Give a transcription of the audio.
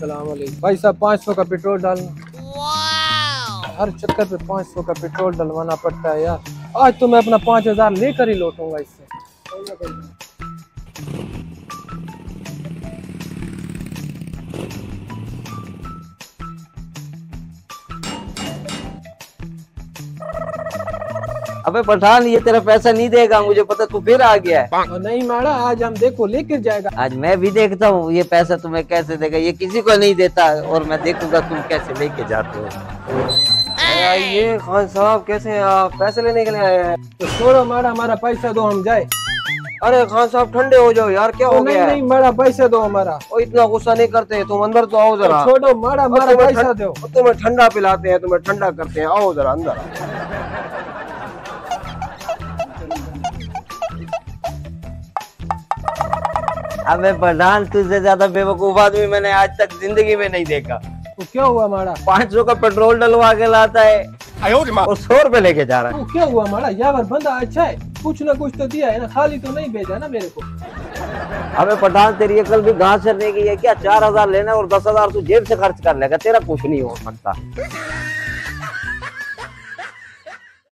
अस्सलाम वालेकुम। भाई साहब 500 का पेट्रोल डालना, हर चक्कर पे 500 का पेट्रोल डलवाना पड़ता है यार। आज तो मैं अपना 5000 लेकर ही लौटूंगा इससे। अबे पठान, ये तेरा पैसा नहीं देगा, मुझे पता तू फिर आ गया है। तो नहीं माड़ा, आज हम देखो लेकर जाएगा। आज मैं भी देखता हूँ ये पैसा तुम्हें कैसे देगा, ये किसी को नहीं देता, और मैं देखूंगा तुम कैसे लेके जाते हो। ये खान साहब कैसे हैं आप? पैसे लेने के लिए आए हैं? तो छोड़ो माड़ा, हमारा पैसा दो, हम जाए। अरे खान साहब ठंडे हो जाओ यार, क्या हो गया? नहीं माड़ा, पैसा दो हमारा। और इतना गुस्सा नहीं करते, तुम अंदर तो आओ जरा। छोड़ो माड़ा, हमारा पैसा दो। तुम्हें ठंडा पिलाते हैं, तुम्हें ठंडा करते हैं, आओ जरा अंदर। अबे प्रधान, तुझसे ज्यादा बेवकूफ आदमी मैंने आज तक जिंदगी में नहीं देखा। तो क्या हुआ माड़ा? 500 का पेट्रोल डलवा के लाता है और 100 रुपए लेके जा रहा है। तो क्या हुआ माड़ा? यार बंदा अच्छा है, कुछ ना कुछ तो दिया है ना, खाली तो नहीं भेजा ना मेरे को। अबे प्रधान, तेरी अकल भी घास चढ़ने की है क्या? 4000 लेना और 10000 तू जेब से खर्च कर लेगा, तेरा कुछ नहीं हो सकता।